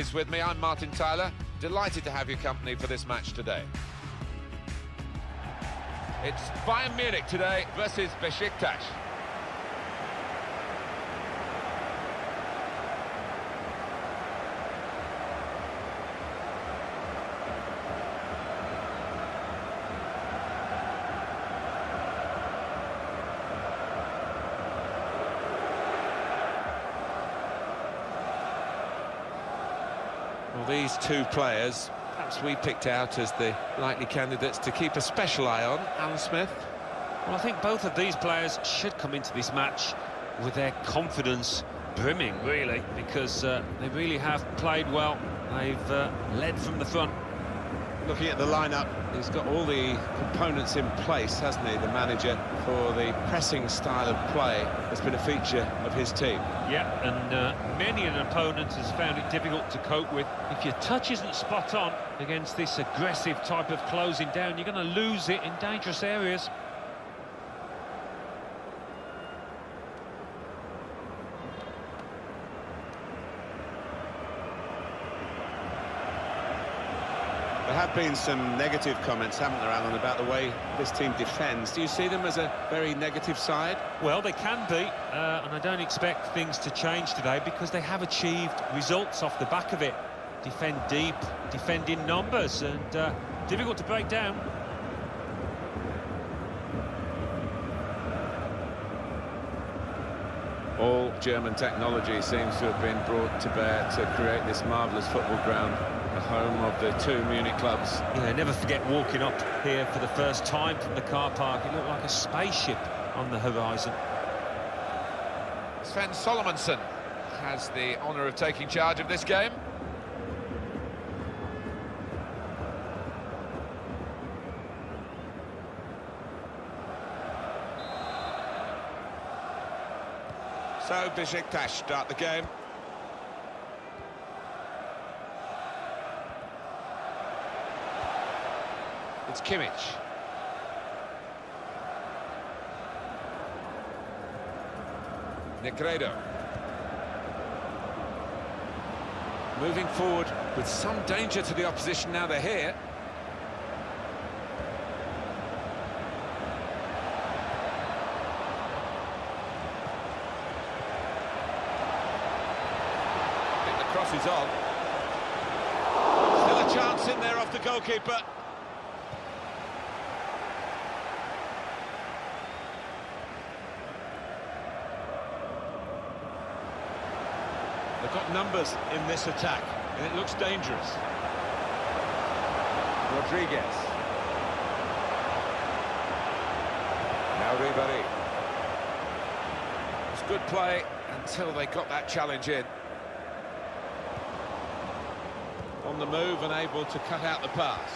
is with me. I'm Martin Tyler, delighted to have your company for this match today. It's Bayern Munich today versus Besiktas. Well, these two players, perhaps we picked out as the likely candidates to keep a special eye on, Alan Smith. Well, I think both of these players should come into this match with their confidence brimming, really, because they really have played well. They've led from the front. Looking at the lineup, he's got all the components in place, hasn't he, the manager, for the pressing style of play that's been a feature of his team. Yeah, and many an opponent has found it difficult to cope with. If your touch isn't spot on against this aggressive type of closing down, you're going to lose it in dangerous areas. There have been some negative comments, haven't there, Alan, about the way this team defends. Do you see them as a very negative side? Well, they can be, and I don't expect things to change today because they have achieved results off the back of it. Defend deep, defend in numbers, and difficult to break down. All German technology seems to have been brought to bear to create this marvellous football ground, the home of the two Munich clubs. Yeah, never forget walking up here for the first time from the car park. It looked like a spaceship on the horizon. Sven Solomonsson has the honour of taking charge of this game. So Besiktas start the game. It's Kimmich. Negredo. Moving forward with some danger to the opposition now they're here. I think the cross is on. Still a chance in there off the goalkeeper. They've got numbers in this attack, and it looks dangerous. Rodriguez. Now Ribery. It's good play until they got that challenge in. On the move and able to cut out the pass.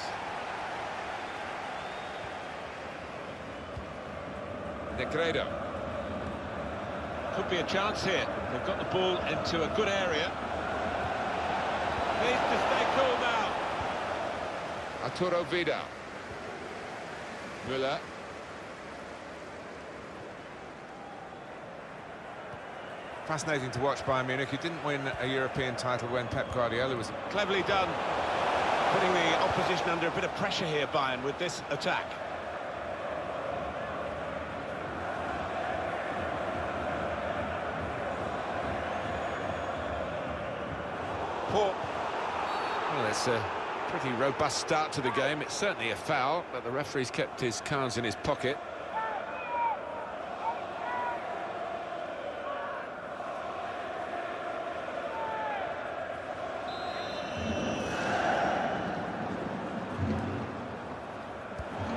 Negredo. Could be a chance here. They've got the ball into a good area. Needs to stay cool now. Arturo Vidal. Müller. Fascinating to watch Bayern Munich, who didn't win a European title when Pep Guardiola was... Cleverly done. Putting the opposition under a bit of pressure here, Bayern, with this attack. Well, it's a pretty robust start to the game. It's certainly a foul, but the referee's kept his cards in his pocket.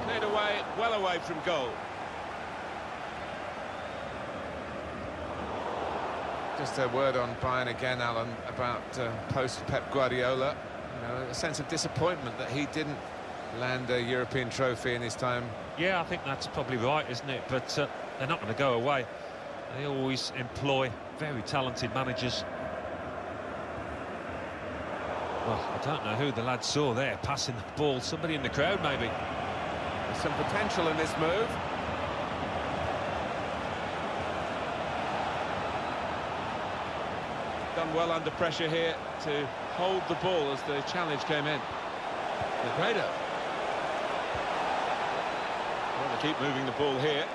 Cleared away, well away from goal. Just a word on Bayern again, Alan, about post-Pep Guardiola. You know, a sense of disappointment that he didn't land a European trophy in his time. Yeah, I think that's probably right, isn't it? But they're not going to go away. They always employ very talented managers. Well, I don't know who the lad saw there passing the ball. Somebody in the crowd, maybe. There's some potential in this move. Done well under pressure here to hold the ball as the challenge came in. Negredo. Well, they keep moving the ball here.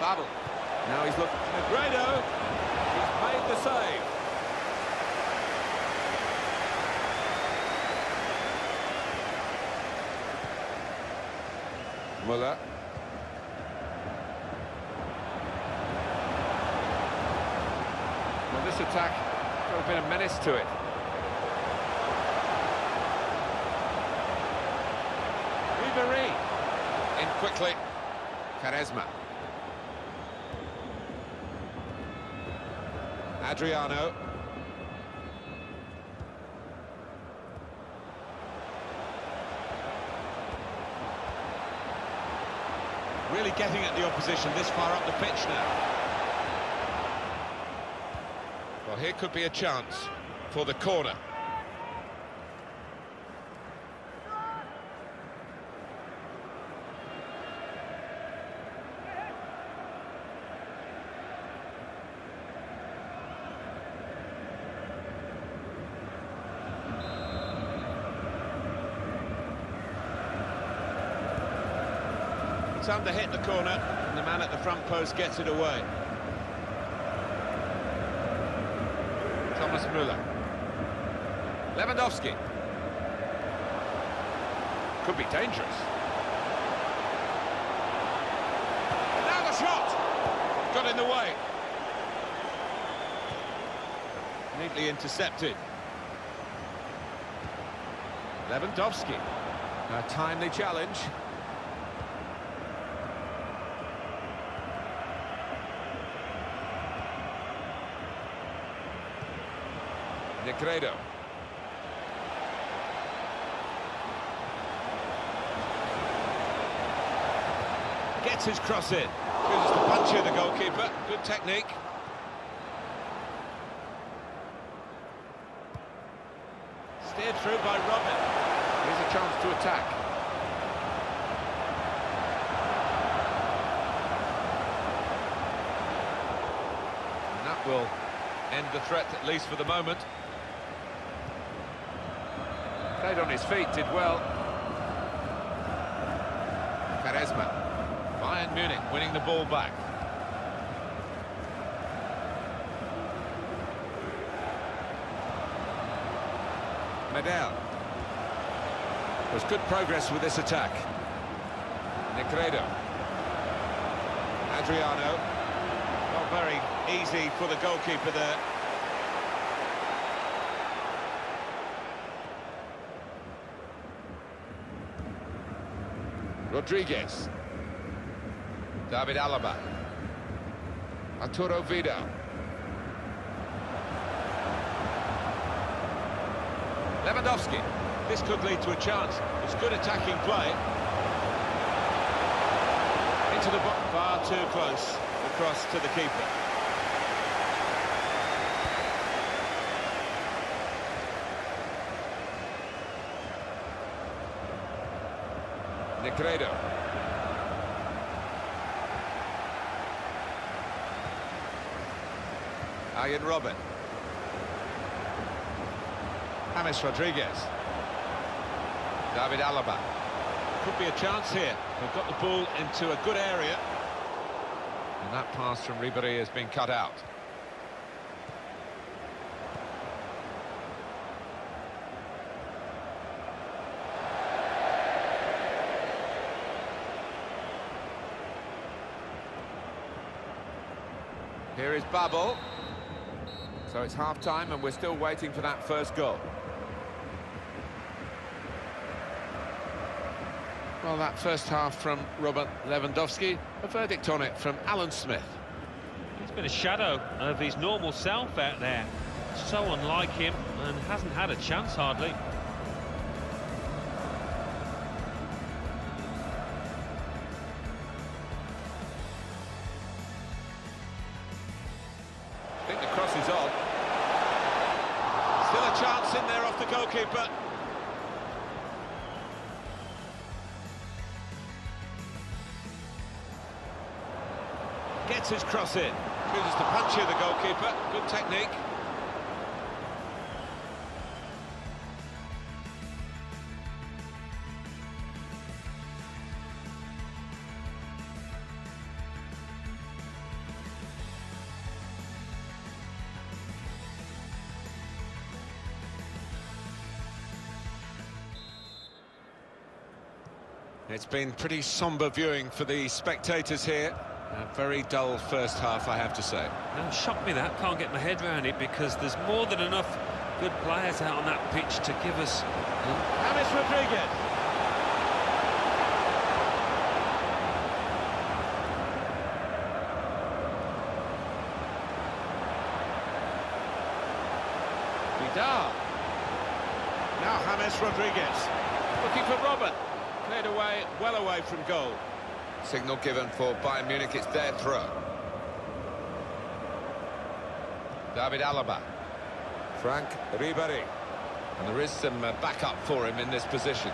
Babel. Now he's looking. Negredo. He's made the save. Müller. Well, this attack got a bit of menace to it. Ribery. In quickly. Quaresma. Adriano. Really getting at the opposition this far up the pitch now. Well, here could be a chance for the corner. Time to hit the corner, and the man at the front post gets it away. Thomas Müller. Lewandowski. Could be dangerous. And now the shot! Got in the way. Neatly intercepted. Lewandowski. A timely challenge. Negredo. Gets his cross in. Chooses to punch in the goalkeeper. Good technique. Steered through by Robben. Here's a chance to attack. And that will end the threat, at least for the moment. Played on his feet, did well. Quaresma. Bayern Munich winning the ball back. Medell. There's good progress with this attack. Negredo. Adriano. Not very easy for the goalkeeper there. Rodriguez. David Alaba. Arturo Vidal. Lewandowski. This could lead to a chance. It's good attacking play. Into the box. Far too close. The cross to the keeper. Negredo. Arjen Robben. James Rodriguez. David Alaba. Could be a chance here. They've got the ball into a good area. And that pass from Ribery has been cut out. Here is Babel. So it's half-time and we're still waiting for that first goal. Well, that first half from Robert Lewandowski, a verdict on it from Alan Smith. He's been a shadow of his normal self out there. So unlike him, and hasn't had a chance hardly. In there off the goalkeeper. Gets his cross in. manages to punch here the goalkeeper. Good technique. It's been pretty sombre viewing for the spectators here. A very dull first half, I have to say. No, shocked me that. Can't get my head around it because there's more than enough good players out on that pitch to give us. And it's Rodriguez. Vidal. Now James Rodriguez. Looking for Robben. Cleared away, well away from goal. Signal given for Bayern Munich, it's their throw. David Alaba. Frank Ribery. And there is some backup for him in this position.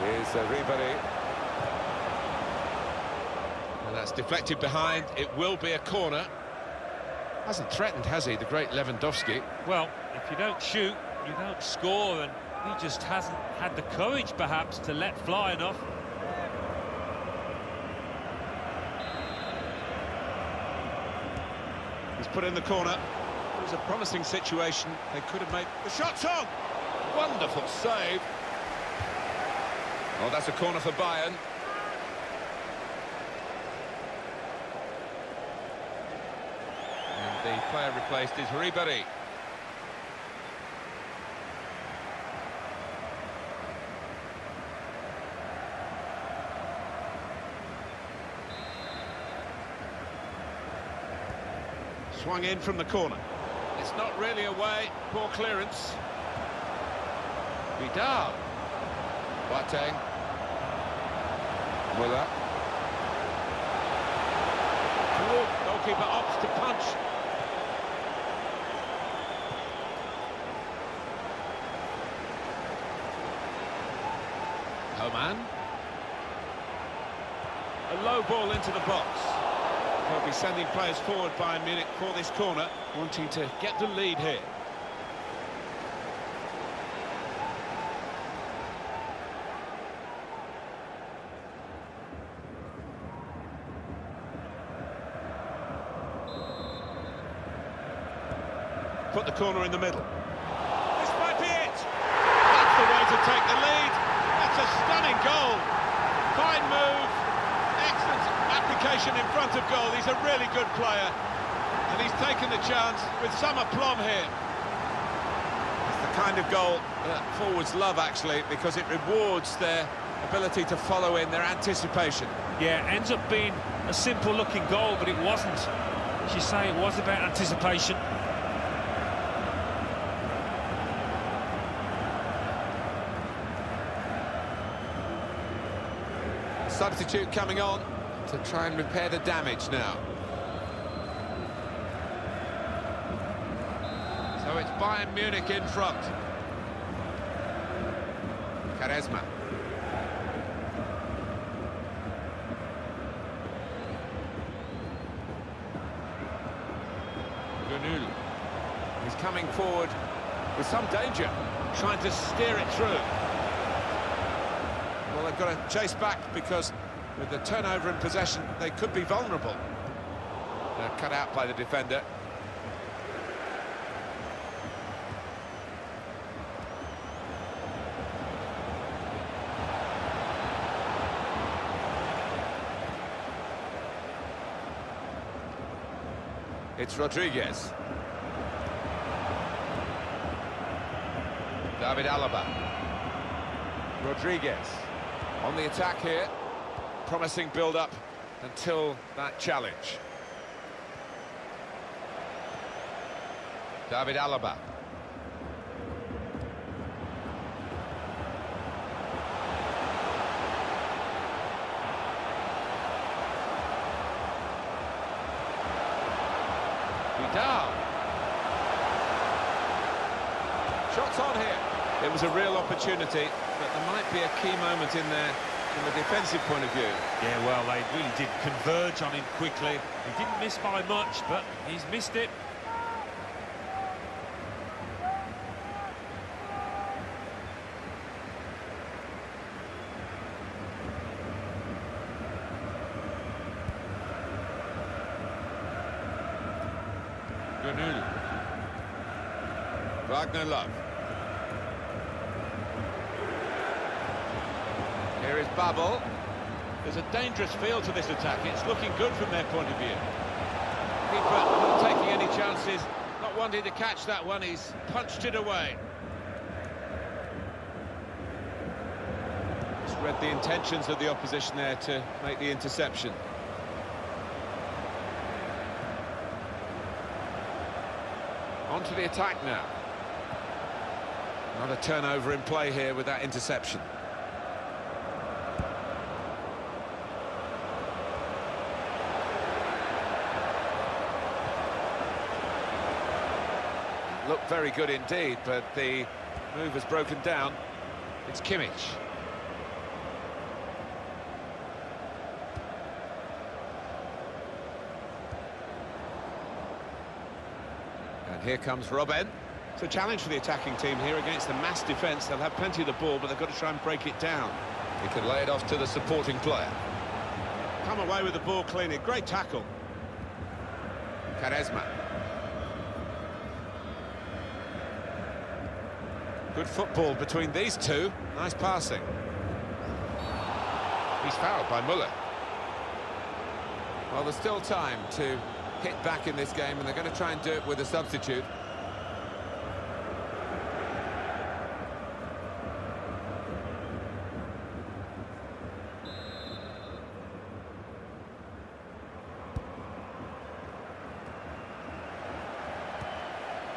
Here's Ribery. Well, that's deflected behind. It will be a corner. Hasn't threatened, has he, the great Lewandowski? Well, if you don't shoot, you don't score, and he just hasn't had the courage, perhaps, to let fly enough. He's put in the corner. It was a promising situation. They could have made... The shot's on! Wonderful save. Oh, that's a corner for Bayern. And the player replaced is Ribery. Swung in from the corner. It's not really away. Poor clearance. Vidal. Boateng. Müller. Goalkeeper opts to punch. Coman. A low ball into the box. They'll be sending players forward, Bayern Munich, for this corner, wanting to get the lead here. Put the corner in the middle. This might be it! That's the way to take the lead. That's a stunning goal. Fine move. Application in front of goal. He's a really good player, and he's taken the chance with some aplomb here. It's the kind of goal that forwards love, actually, because it rewards their ability to follow in, their anticipation. Yeah, ends up being a simple-looking goal, but it wasn't. As you say, it was about anticipation. Substitute coming on to try and repair the damage now. So it's Bayern Munich in front. Quaresma. Gnabry. He's coming forward with some danger, trying to steer it through. Well, they've got to chase back because with the turnover in possession, they could be vulnerable. They're cut out by the defender. It's Rodriguez. David Alaba. Rodriguez on the attack here. Promising build-up until that challenge. David Alaba. Vidal. Shots on here. It was a real opportunity, but there might be a key moment in there from a defensive point of view. Yeah, well, they really did converge on him quickly. He didn't miss by much, but he's missed it. Wagner Love. Here is Babel. There's a dangerous feel to this attack. It's looking good from their point of view. Keeper not taking any chances. Not wanting to catch that one. He's punched it away. Just read the intentions of the opposition there to make the interception. Onto the attack now. Not a turnover in play here with that interception. Looked very good indeed, but the move was broken down. It's Kimmich. And here comes Robben. It's a challenge for the attacking team here against the mass defence. They'll have plenty of the ball, but they've got to try and break it down. He can lay it off to the supporting player. Come away with the ball cleanly. Great tackle. Quaresma. Good football between these two. Nice passing. He's fouled by Müller. Well, there's still time to hit back in this game, and they're going to try and do it with a substitute.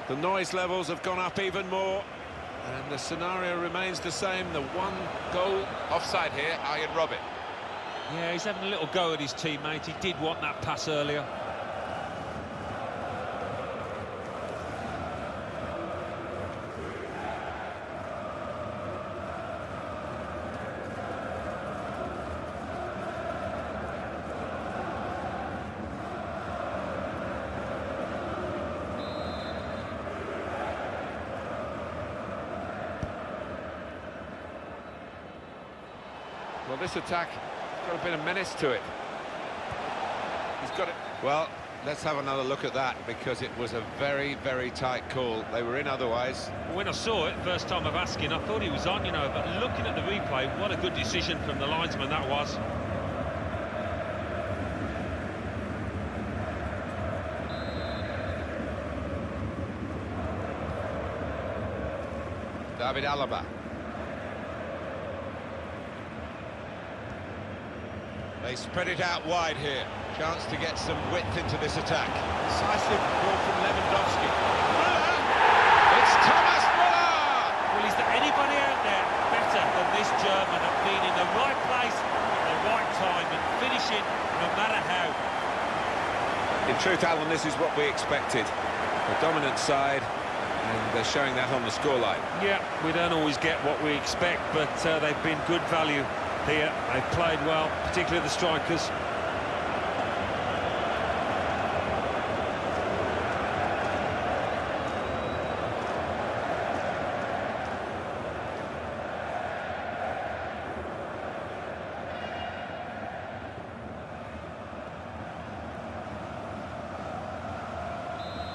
The noise levels have gone up even more, and the scenario remains the same. The one goal offside here, Arjen Robben. Yeah, he's having a little go at his teammate. He did want that pass earlier. Well, this attack has got a bit of menace to it. He's got it. Well, let's have another look at that, because it was a very, very tight call. They were in otherwise. When I saw it, first time of asking, I thought he was on, you know, but looking at the replay, what a good decision from the linesman that was. David Alaba. They spread it out wide here. Chance to get some width into this attack. Decisive ball from Lewandowski. Müller! It's Thomas Müller! Well, is there anybody out there better than this German at being in the right place at the right time and finishing no matter how? In truth, Alan, this is what we expected. A dominant side, and they're showing that on the scoreline. Yeah, we don't always get what we expect, but they've been good value. Here, they've played well, particularly the strikers.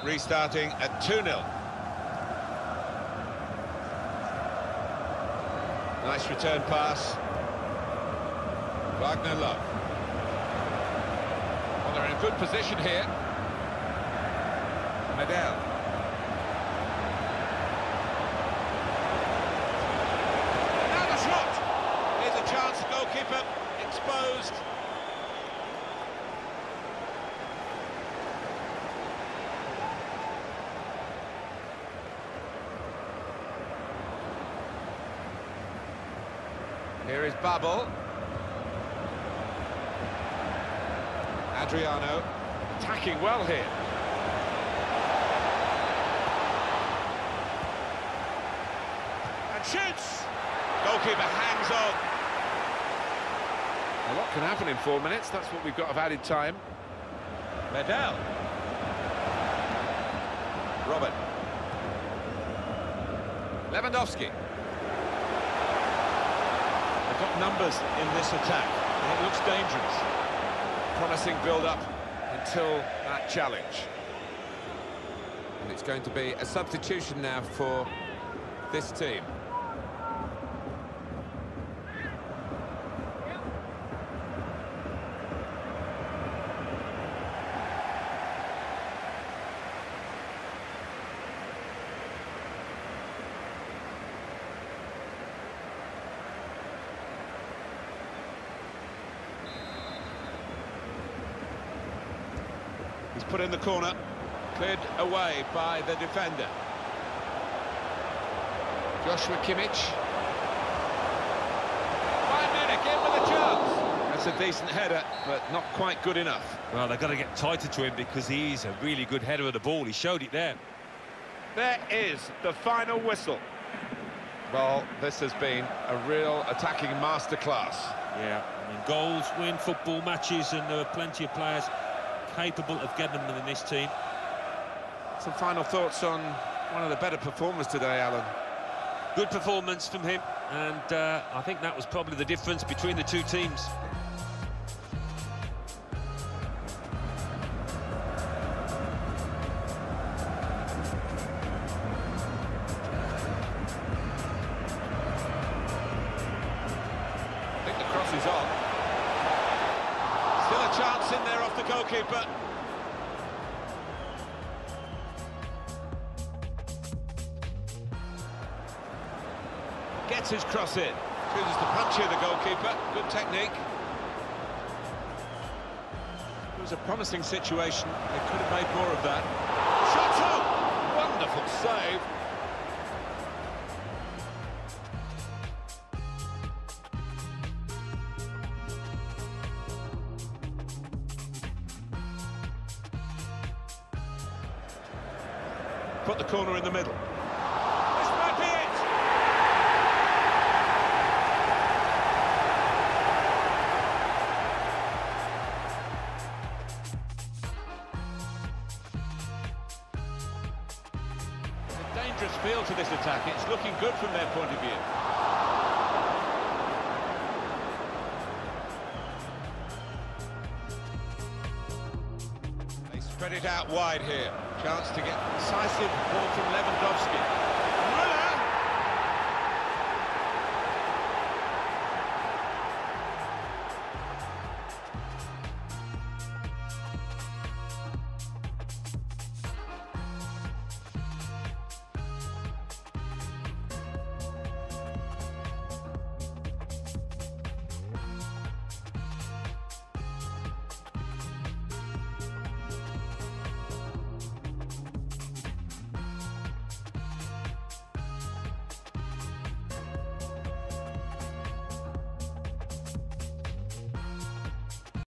Restarting at 2-0. Nice return pass. Wagner Love. Well, they're in a good position here. Medell. Now the shot! Here's a chance, goalkeeper exposed. Here is Babel. Adriano attacking well here. And shoots! Goalkeeper hangs on. A lot can happen in 4 minutes. That's what we've got of added time. Medell. Robben. Lewandowski. They've got numbers in this attack. And it looks dangerous. Promising build-up until that challenge. And it's going to be a substitution now for this team. He's put in the corner, cleared away by the defender. Joshua Kimmich. Bayern Munich in with a chance. That's a decent header, but not quite good enough. Well, they've got to get tighter to him because he's a really good header of the ball. He showed it there. There is the final whistle. Well, this has been a real attacking masterclass. Yeah, I mean, goals win football matches, and there are plenty of players capable of getting them in this team. Some final thoughts on one of the better performers today, Alan. Good performance from him, and I think that was probably the difference between the two teams. I think the cross is on. Still a chance in there off the goalkeeper. Gets his cross in. Chooses to punch here, the goalkeeper. Good technique. It was a promising situation. They could have made more of that. Shot up! Wonderful save. Put the corner in the middle. This might be it! It's a dangerous feel to this attack. It's looking good from their point of view. They spread it out wide here. Chance to get decisive ball from Lewandowski.